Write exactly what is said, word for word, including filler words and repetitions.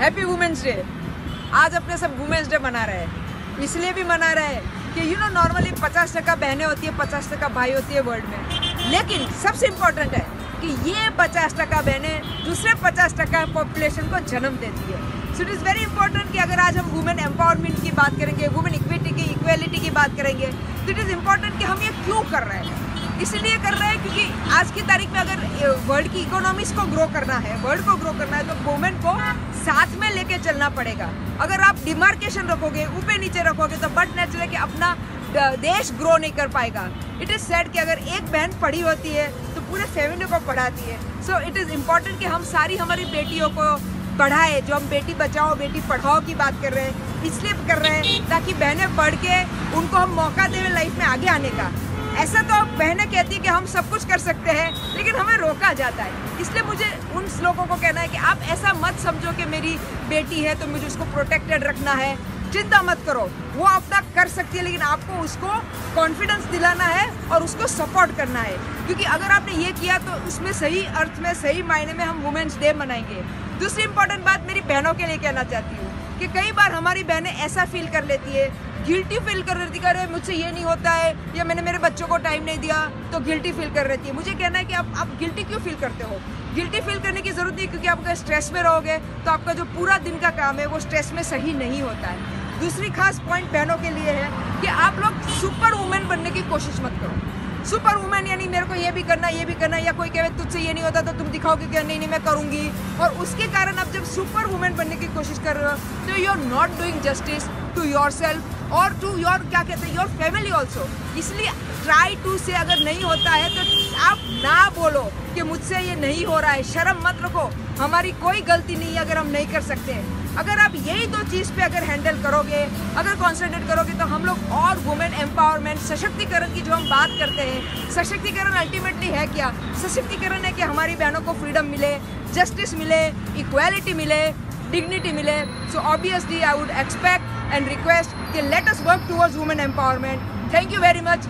Happy women's day. आज अपने सब वुमेन्स डे मना रहे हैं, इसलिए भी मना रहे हैं कि यू नो नॉर्मली पचास टका बहनें होती है, पचास टका भाई होती है वर्ल्ड में, लेकिन सबसे इम्पोर्टेंट है कि ये पचास टका बहनें दूसरे पचास टका पॉपुलेशन को जन्म देती है। So it is very important कि अगर आज हम वुमेन एम्पावरमेंट की बात करेंगे, वुमेन इक्विटी की इक्वेलिटी की बात करेंगे, तो इट इज़ इम्पॉर्टेंट कि हम ये क्यों कर रहे हैं। इसलिए कर रहे हैं क्योंकि आज की तारीख में अगर वर्ल्ड की इकोनॉमीज को ग्रो करना है, वर्ल्ड को ग्रो करना है, तो वुमेन को साथ में लेके चलना पड़ेगा। अगर आप डिमार्केशन रखोगे, ऊपर नीचे रखोगे, तो बट नेचुरल कि अपना देश ग्रो नहीं कर पाएगा। इट इज़ सैड कि अगर एक बहन पढ़ी होती है तो पूरे फैमिली को पढ़ाती है। सो इट इज़ इम्पॉर्टेंट कि हम सारी हमारी बेटियों को पढ़ाए, जो हम बेटी बचाओ बेटी पढ़ाओ की बात कर रहे हैं, इसलिए कर रहे हैं ताकि बहनें पढ़ के उनको हम मौका दें लाइफ में आगे आने का। ऐसा तो बहनें कहती है कि हम सब कुछ कर सकते हैं, लेकिन हमें रोका जाता है। इसलिए मुझे उन लोगों को कहना है कि आप ऐसा मत समझो कि मेरी बेटी है तो मुझे उसको प्रोटेक्टेड रखना है। चिंता मत करो, वो अपना कर सकती है, लेकिन आपको उसको कॉन्फिडेंस दिलाना है और उसको सपोर्ट करना है। क्योंकि अगर आपने ये किया तो उसमें सही अर्थ में, सही मायने में हम वुमेन्स डे मनाएंगे। दूसरी इम्पोर्टेंट बात मेरी बहनों के लिए कहना चाहती हूँ कि कई बार हमारी बहनें ऐसा फील कर लेती है, गिल्टी फील कर लेती है, अरे मुझसे ये नहीं होता है या मैंने मेरे बच्चों को टाइम नहीं दिया, तो गिल्टी फील कर लेती है। मुझे कहना है कि आप आप गिल्टी क्यों फील करते हो? गिल्टी फील करने की ज़रूरत नहीं, क्योंकि आप अगर स्ट्रेस में रहोगे तो आपका जो पूरा दिन का काम है वो स्ट्रेस में सही नहीं होता है। दूसरी खास पॉइंट बहनों के लिए है कि आप लोग सुपर वुमेन बनने की कोशिश मत करो। सुपर वुमेन यानी मेरे को ये भी करना ये भी करना, या कोई कहे तुझसे ये नहीं होता तो तुम दिखाओगे कि नहीं नहीं मैं करूँगी, और उसके कारण आप जब सुपर वुमेन बनने की कोशिश कर रहे हो तो you are not doing justice to yourself और टू योर क्या कहते हैं योर फैमिली ऑल्सो। इसलिए ट्राई टू से अगर नहीं होता है तो आप ना बोलो कि मुझसे ये नहीं हो रहा है, शर्म मत रखो, हमारी कोई गलती नहीं है अगर हम नहीं कर सकते हैं। अगर आप यही दो चीज़ पे अगर हैंडल करोगे, अगर कॉन्सेंट्रेट करोगे, तो हम लोग और वुमेन एम्पावरमेंट, सशक्तिकरण की जो हम बात करते हैं, सशक्तिकरण अल्टीमेटली है क्या? सशक्तिकरण है कि हमारी बहनों को फ्रीडम मिले, जस्टिस मिले, इक्वालिटी मिले, डिग्निटी मिले। So obviously I would expect and request कि let us work towards women empowerment. Thank you very much.